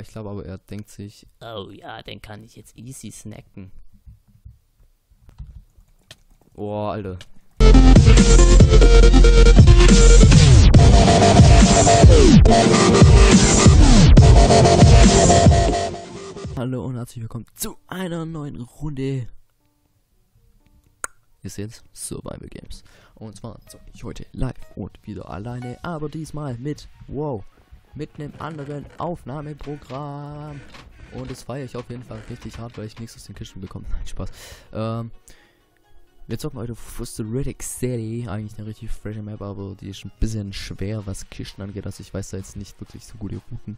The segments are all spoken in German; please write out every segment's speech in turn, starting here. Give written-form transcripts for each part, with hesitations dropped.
Ich glaube aber, er denkt sich, oh ja, den kann ich jetzt easy snacken. Oh, Alter. Hallo und herzlich willkommen zu einer neuen Runde. Ihr seht's, Survival Games. Und zwar zocke ich heute live und wieder alleine, aber diesmal mit, wow, mit einem anderen Aufnahmeprogramm. Und das feiere ich auf jeden Fall richtig hart, weil ich nichts aus den Kisten bekomme. Nein, Spaß. Wir zocken heute Fuster Redic City. Eigentlich eine richtig frische Map, aber die ist ein bisschen schwer, was Kisten angeht. Also ich weiß da jetzt nicht wirklich so gute Routen.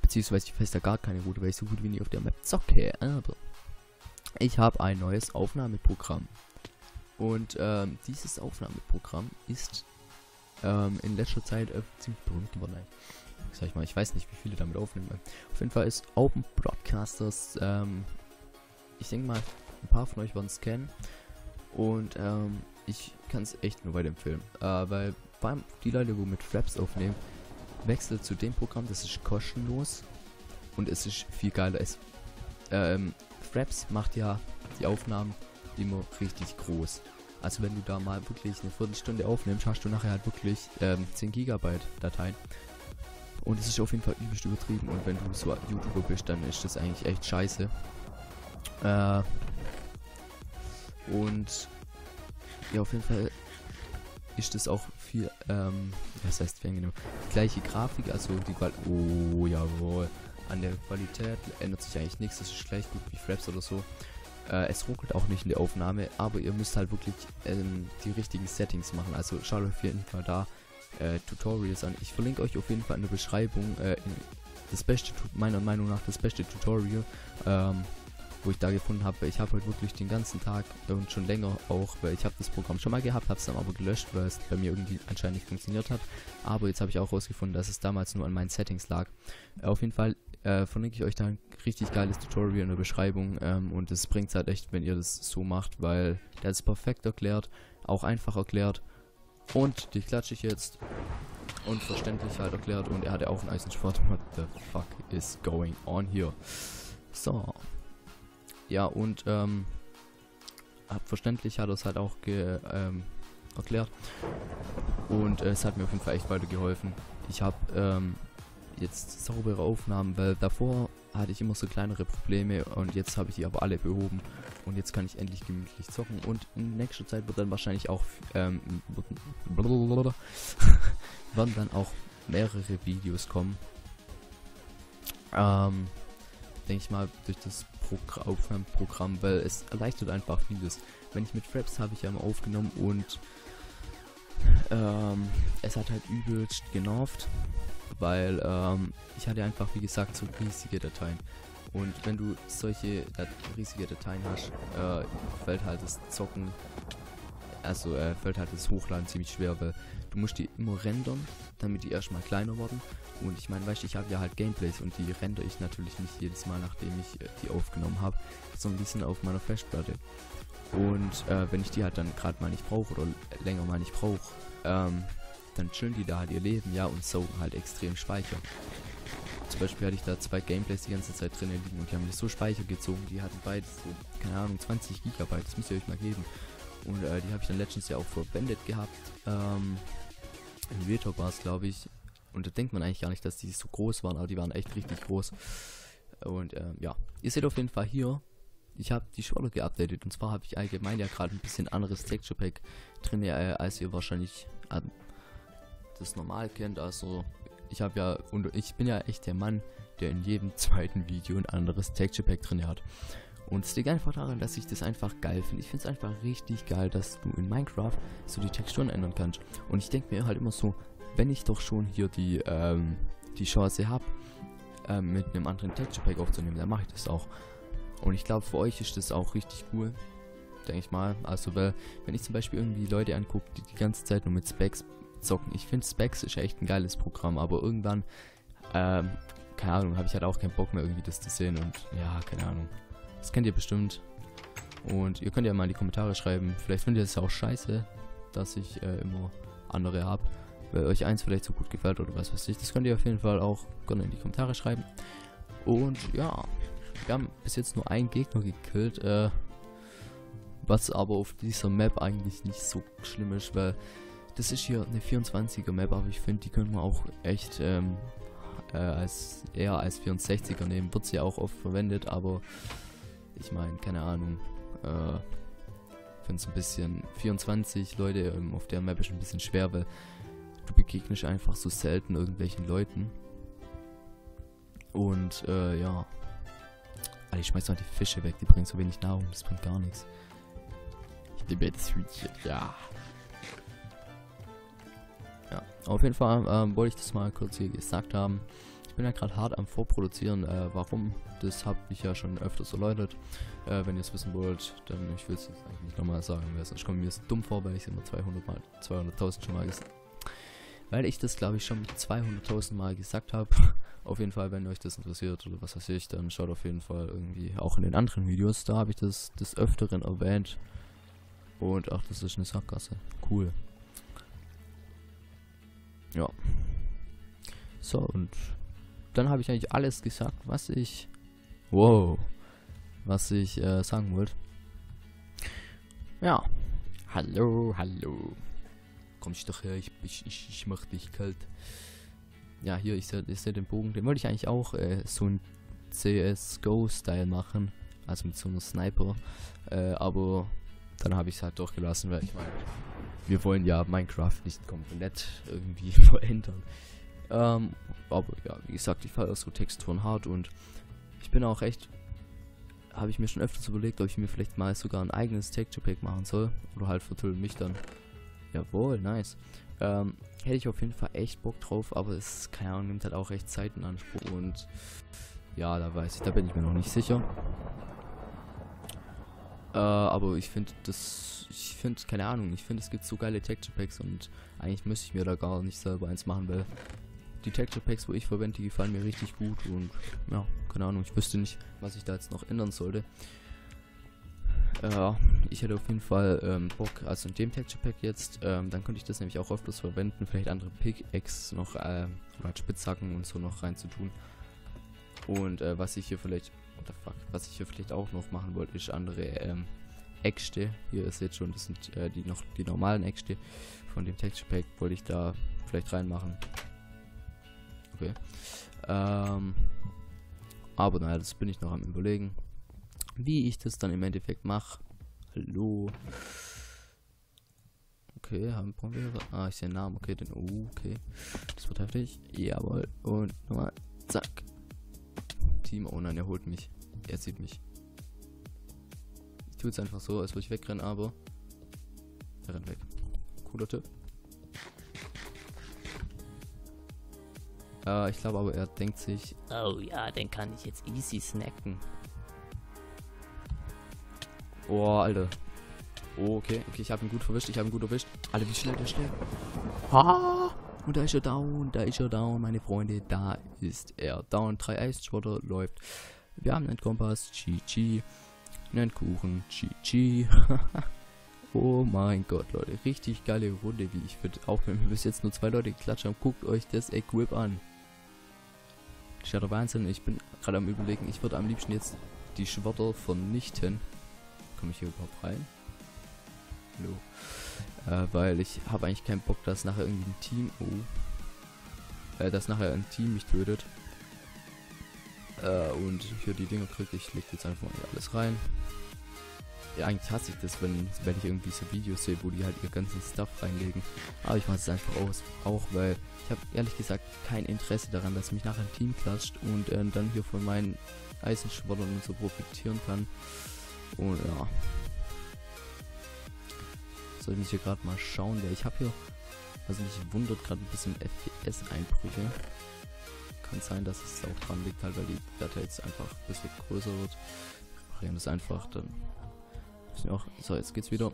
Beziehungsweise ich weiß da gar keine Route, weil ich so gut wie nie auf der Map zocke. Aber ich habe ein neues Aufnahmeprogramm. Und dieses Aufnahmeprogramm ist in letzter Zeit ziemlich berühmt geworden. Sag ich mal, ich weiß nicht, wie viele damit aufnehmen. Auf jeden Fall ist Open Broadcasters, ich denke mal, ein paar von euch werden es kennen. Und ich kann es echt nur weiterempfehlen. Weil die Leute, die mit Fraps aufnehmen, wechseln zu dem Programm, das ist kostenlos. Und es ist viel geiler. Fraps macht ja die Aufnahmen immer richtig groß. Also wenn du da mal wirklich eine Viertelstunde aufnimmst, hast du nachher halt wirklich 10 GB Dateien. Und es ist auf jeden Fall übelst übertrieben. Und wenn du so YouTuber bist, dann ist das eigentlich echt scheiße. Und ja, auf jeden Fall ist das auch viel, das heißt, die gleiche Grafik, also die Qualität, oh jawohl, an der Qualität ändert sich eigentlich nichts, das ist gleich gut wie Fraps oder so. Es ruckelt auch nicht in der Aufnahme, aber ihr müsst halt wirklich die richtigen Settings machen, also schaut euch auf jeden Fall da Tutorials an. Ich verlinke euch auf jeden Fall in der Beschreibung das beste, meiner Meinung nach, das beste Tutorial, wo ich da gefunden habe. Ich habe halt wirklich den ganzen Tag und schon länger auch, weil ich habe das Programm schon mal gehabt, habe es dann aber gelöscht, weil es bei mir irgendwie anscheinend nicht funktioniert hat. Aber jetzt habe ich auch rausgefunden, dass es damals nur an meinen Settings lag. Auf jeden Fall verlinke ich euch da ein richtig geiles Tutorial in der Beschreibung, und es bringt es halt echt, wenn ihr das so macht, weil der ist perfekt erklärt, auch einfach erklärt und die klatsche ich jetzt und verständlich halt erklärt, und er hatte auch einen Eisensport. What the fuck is going on here? So. Ja, und verständlich hat er es halt auch erklärt, und es hat mir auf jeden Fall echt weitergeholfen. Ich habe jetzt saubere Aufnahmen, weil davor hatte ich immer so kleinere Probleme, und jetzt habe ich die aber alle behoben, und jetzt kann ich endlich gemütlich zocken, und in nächster Zeit wird dann wahrscheinlich auch werden dann auch mehrere Videos kommen. Denke ich mal, durch das Aufnahmeprogramm, weil es erleichtert einfach vieles. Wenn ich mit Fraps habe ich ja mal aufgenommen, und es hat halt übelst genervt, weil ich hatte einfach, wie gesagt, so riesige Dateien, und wenn du solche riesige Dateien hast, fällt halt das Zocken, also fällt halt das Hochladen ziemlich schwer, weil du musst die immer rendern, damit die erstmal kleiner werden. Und ich meine, weißt du, ich habe ja halt Gameplays, und die rendere ich natürlich nicht jedes Mal, nachdem ich die aufgenommen habe, sondern die sind auf meiner Festplatte. Und wenn ich die halt dann gerade mal nicht brauche oder länger mal nicht brauche, dann chillen die da halt ihr Leben, ja, und saugen halt extrem Speicher. Zum Beispiel hatte ich da 2 Gameplays die ganze Zeit drin liegen, und die haben mir so Speicher gezogen, die hatten beides so, keine Ahnung, 20 GB, das müsst ihr euch mal geben. Und die habe ich dann letztens ja auch verwendet gehabt, in Realtor war es, glaube ich, und da denkt man eigentlich gar nicht, dass die so groß waren, aber die waren echt richtig groß. Und ja, ihr seht auf jeden Fall hier, ich habe die Schulter geupdatet, und zwar habe ich allgemein ja gerade ein bisschen anderes Texture Pack drin, als ihr wahrscheinlich das normal kennt. Also ich habe ja, und ich bin ja echt der Mann, der in jedem zweiten Video ein anderes Texture Pack drin hat. Und es liegt einfach daran, dass ich das einfach geil finde. Ich finde es einfach richtig geil, dass du in Minecraft so die Texturen ändern kannst. Und ich denke mir halt immer so, wenn ich doch schon hier die Chance habe, mit einem anderen Texture Pack aufzunehmen, dann mache ich das auch. Und ich glaube, für euch ist das auch richtig cool, denke ich mal. Also, weil, wenn ich zum Beispiel irgendwie Leute angucke, die die ganze Zeit nur mit Specs zocken. Ich finde, Specs ist echt ein geiles Programm, aber irgendwann, keine Ahnung, habe ich halt auch keinen Bock mehr, irgendwie das zu sehen. Und ja, keine Ahnung. Das kennt ihr bestimmt, und ihr könnt ja mal in die Kommentare schreiben, vielleicht findet ihr es ja auch scheiße, dass ich immer andere habe, weil euch eins vielleicht so gut gefällt oder was weiß ich. Das könnt ihr auf jeden Fall auch gerne in die Kommentare schreiben. Und ja, wir haben bis jetzt nur einen Gegner gekillt, was aber auf dieser Map eigentlich nicht so schlimm ist, weil das ist hier eine 24er Map, aber ich finde, die können wir auch echt eher als 64er nehmen. Wird sie auch oft verwendet, aber ich meine, keine Ahnung, ich finde es ein bisschen, 24 Leute auf der Map ist ein bisschen schwer, weil du begegnest einfach so selten irgendwelchen Leuten. Und ja, Alter, ich schmeiß mal die Fische weg, die bringen so wenig Nahrung, das bringt gar nichts. Ich liebe jetzt Hütchen, ja. Ja, auf jeden Fall wollte ich das mal kurz hier gesagt haben. Ich bin ja gerade hart am Vorproduzieren, warum, das habe ich ja schon öfters erläutert. Wenn ihr es wissen wollt, dann ich will es jetzt eigentlich nicht nochmal sagen, weil sonst kommt mir das dumm vor, weil ich es immer 200.000 schon mal gesagt habe. Weil ich das, glaube ich, schon 200.000 Mal gesagt habe. Auf jeden Fall, wenn euch das interessiert oder was weiß ich, dann schaut auf jeden Fall irgendwie auch in den anderen Videos. Da habe ich das des Öfteren erwähnt. Und ach, das ist eine Sackgasse. Cool. Ja. So, und dann habe ich eigentlich alles gesagt, was ich... Wow. Was ich sagen wollte. Ja. Hallo, hallo. Kommst doch her, ich mach dich kalt. Ja, hier, ich seh den Bogen, den wollte ich eigentlich auch so ein CSGO-Style machen, also mit so einem Sniper, aber dann habe ich es halt doch gelassen, weil ich meine, wir wollen ja Minecraft nicht komplett irgendwie verändern. Aber ja, wie gesagt, ich feiere so Texturen hart und ich bin auch echt, habe ich mir schon öfters überlegt, ob ich mir vielleicht mal sogar ein eigenes Texture-Pack machen soll, oder halt vertüllen mich dann. Jawohl, nice. Hätte ich auf jeden Fall echt Bock drauf, aber es, keine Ahnung, nimmt halt auch echt Zeit in Anspruch und ja, da bin ich mir noch nicht sicher. Aber ich finde, keine Ahnung, ich finde, es gibt so geile Texture Packs und eigentlich müsste ich mir da gar nicht selber eins machen, weil die Texture Packs, wo ich verwende, die gefallen mir richtig gut und ja, keine Ahnung, ich wüsste nicht, was ich da jetzt noch ändern sollte. Ich hätte auf jeden Fall Bock, also in dem Texture Pack jetzt, dann könnte ich das nämlich auch öfters verwenden, vielleicht andere Pickaxe noch, oder Spitzhacken und so noch reinzutun. Und was ich hier vielleicht auch noch machen wollte, ist andere Äxte. Hier, ihr seht schon, das sind die normalen Äxte von dem Texture Pack, wollte ich da vielleicht reinmachen. Okay. Aber naja, das bin ich noch am Überlegen, wie ich das dann im Endeffekt mache. Hallo. Okay, haben wir. Ah, ich sehe den Namen. Okay, den. Okay. Das wird heftig. Jawohl. Und nochmal. Zack. Team. Oh nein, er holt mich. Er sieht mich. Ich tue es einfach so, als würde ich wegrennen, aber. Er rennt weg. Cooler Typ. Ich glaube aber, er denkt sich. Oh ja, den kann ich jetzt easy snacken. Oh, Alter. Oh, okay, ich habe ihn gut verwischt, Alter, wie schnell der steht. Ah, und da ist er down, meine Freunde, da ist er down. 3 Eisschrotter läuft. Wir haben einen Kompass, GG. Einen Kuchen, GG. Oh mein Gott, Leute, richtig geile Runde, wie ich finde. Auch wenn wir bis jetzt nur 2 Leute geklatscht haben, guckt euch das Equip an. Das ist ja der Wahnsinn, ich bin gerade am Überlegen, ich würde am liebsten jetzt die Schwerter vernichten. Komme ich hier überhaupt rein? Hallo. Weil ich habe eigentlich keinen Bock, dass nachher irgendwie ein Team, dass nachher ein Team mich tötet. Und hier die Dinger kriege ich, lege jetzt einfach mal alles rein. Ja, eigentlich hasse ich das, wenn ich irgendwie so Videos sehe, wo die halt ihr ganzen Stuff reinlegen. Aber ich mache es einfach auch, weil ich habe ehrlich gesagt kein Interesse daran, dass mich nachher ein Team klatscht und dann hier von meinen Eisenschwollern und so profitieren kann. Und ja. Soll ich hier gerade mal schauen, ich habe hier, also mich wundert gerade ein bisschen FPS-Einbrüche. Kann sein, dass es auch dran liegt, halt, weil die Datei jetzt einfach ein bisschen größer wird. Wir reparieren das einfach, dann müssen wir auch, so jetzt geht's wieder.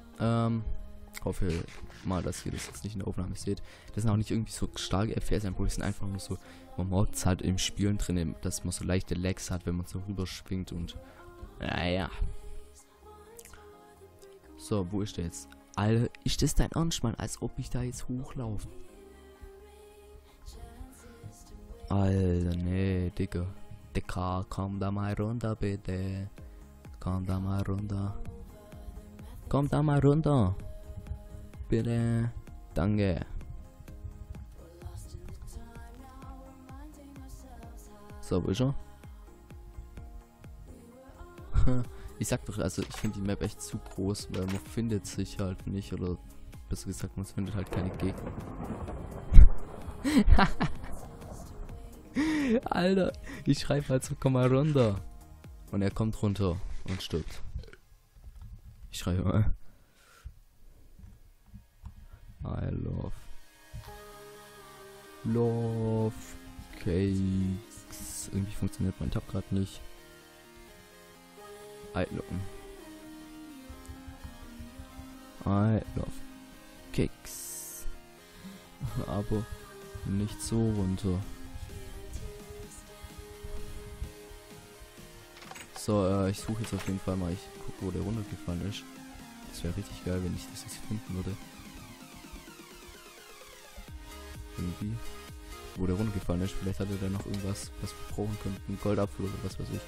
Hoffe mal, dass ihr das jetzt nicht in der Aufnahme seht. Das sind auch nicht irgendwie so starke FPS-Einbrüche, sind einfach nur so, man merkt es halt im Spielen drin, dass man so leichte Lags hat, wenn man so rüberschwingt und naja. So, wo ist der jetzt? Alter, ist das dein Ernst, Mann? Als ob ich da jetzt hochlaufe. Alter, nee, Digga. Bitte Karl, komm da mal runter, bitte. Komm da mal runter. Komm da mal runter. Bitte. Danke. So, bist du? Ich sag doch, also ich finde die Map echt zu groß, weil man findet sich halt nicht, oder besser gesagt, man findet halt keine Gegner. Alter, ich schreibe halt so, komm mal runter. Und er kommt runter und stirbt. Ich schreibe mal. I love. Love Cakes. Irgendwie funktioniert mein Tab gerade nicht. I love Cakes. Aber nicht so runter. So, ich suche jetzt auf jeden Fall mal, ich gucke, wo der runtergefallen ist. Das wäre richtig geil, wenn ich das jetzt finden würde. Irgendwie. Wo der runtergefallen ist, vielleicht hatte der noch irgendwas, was wir brauchen könnten. Ein Goldapfel oder was weiß ich.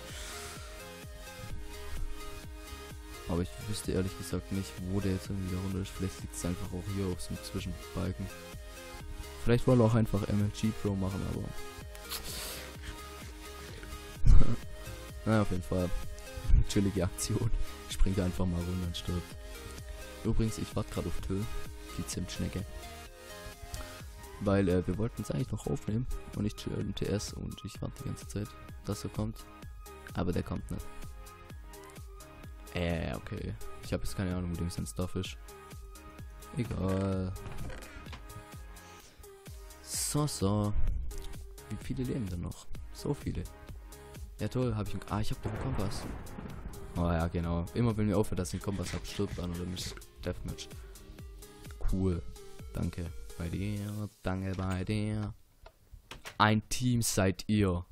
Aber ich wüsste ehrlich gesagt nicht, wo der jetzt irgendwie runter ist. Vielleicht liegt es einfach auch hier auf so einem Zwischenbalken. Vielleicht wollen wir auch einfach MLG Pro machen, aber... Naja, auf jeden Fall. Chillige Aktion. Springt einfach mal runter und stirbt. Übrigens, ich warte gerade auf Tüll, die Zimtschnecke. Weil wir wollten es eigentlich noch aufnehmen und ich chill im TS und ich warte die ganze Zeit, dass er kommt. Aber der kommt nicht. Okay. Ich habe jetzt keine Ahnung, wo dem sein Stuff ist. Egal. So. Wie viele leben denn noch? So viele. Ja toll, hab ich einen... Ah, ich hab doch einen Kompass. Oh ja, genau. Immer wenn mir aufhört, dass ich einen Kompass hab, stirbt an oder mich Deathmatch. Cool. Danke. Bei dir. Danke bei dir. Ein Team seid ihr.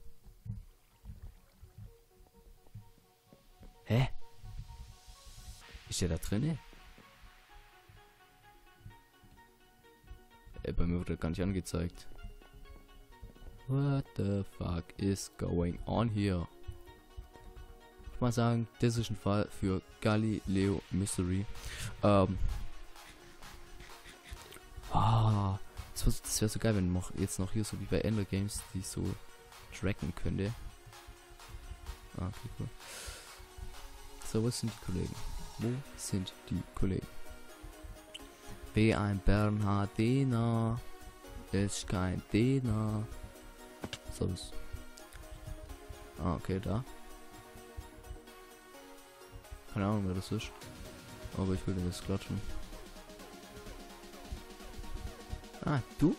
Hä? Ist der da drinne? Bei mir wurde gar nicht angezeigt. What the fuck is going on here? Ich muss sagen, das ist ein Fall für Galileo Mystery. Das wäre so geil, wenn man jetzt noch hier so wie bei Ender Games die so tracken könnte. Okay, cool. So, wo sind die Kollegen? Wo sind die Kollegen? Wie ein Bernhardiner ist kein Diener. Sonst. Okay, da. Keine Ahnung, wer das ist. Aber ich will den jetzt klatschen. Du.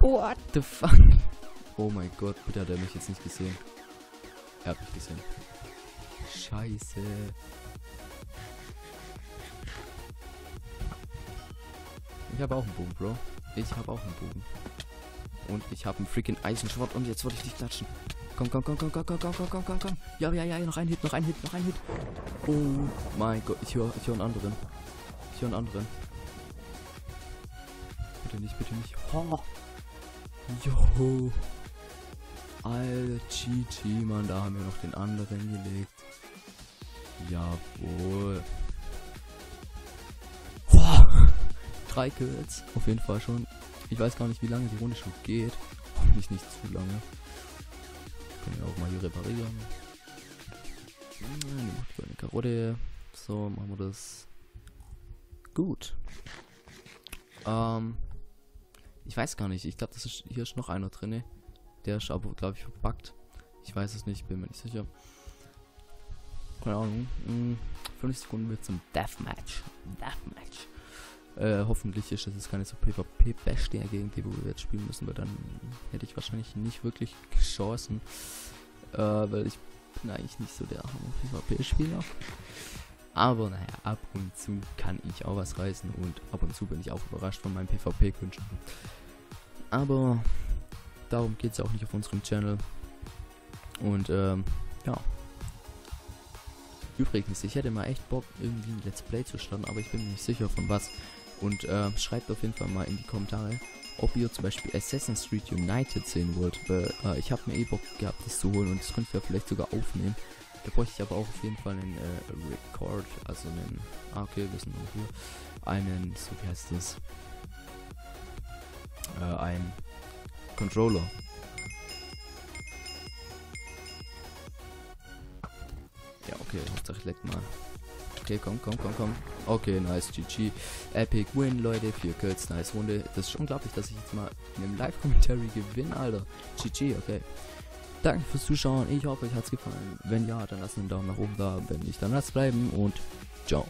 What the fuck? Oh mein Gott, bitte hat er mich jetzt nicht gesehen. Er hat mich gesehen. Scheiße. Ich habe auch einen Bogen, Bro. Ich habe auch einen Bogen. Und ich habe ein freaking Eisenschwert und jetzt wollte ich dich klatschen. Komm. Ja, noch ein Hit. Oh mein Gott, ich höre einen anderen. Bitte nicht. Oh. Jo. Alter, GG, Mann, da haben wir noch den anderen gelegt. Jawohl. Oh. 3 Kills, auf jeden Fall schon. Ich weiß gar nicht, wie lange die Runde schon geht. Hoffentlich nicht zu lange. Können wir auch mal hier reparieren. Nein, macht eine Karotte. So, machen wir das. Gut. Ich weiß gar nicht. Ich glaube, hier ist noch einer drin. Der ist aber, glaube ich, verpackt. Ich weiß es nicht, bin mir nicht sicher. Keine Ahnung. 50 Sekunden wird zum Deathmatch. Hoffentlich ist das jetzt keine so PvP-Beste gegen die, wo wir jetzt spielen müssen, weil dann hätte ich wahrscheinlich nicht wirklich Chancen. Weil ich bin eigentlich nicht so der PvP-Spieler. Aber naja, ab und zu kann ich auch was reißen und ab und zu bin ich auch überrascht von meinen PvP-Künsten. Aber darum geht es ja auch nicht auf unserem Channel. Und ja. Übrigens, ich hätte mal echt Bock, irgendwie ein Let's Play zu starten, aber ich bin mir nicht sicher von was. Und schreibt auf jeden Fall mal in die Kommentare, ob ihr zum Beispiel Assassin's Creed United sehen wollt. Weil ich habe mir eh Bock gehabt, das zu holen, und das könnt ihr vielleicht sogar aufnehmen. Da bräuchte ich aber auch auf jeden Fall einen Record, also einen, okay, wir sind noch hier, einen, so wie heißt das, ein Controller. Ja, okay, Hauptsache ich leck mal. Okay, komm. Okay, nice, GG. Epic Win, Leute. 4 Kills, nice Runde. Das ist schon unglaublich, dass ich jetzt mal in einem Live-Commentary gewinne, Alter. GG, okay. Danke fürs Zuschauen. Ich hoffe, euch hat's gefallen. Wenn ja, dann lasst einen Daumen nach oben da. Wenn nicht, dann lasst bleiben und ciao.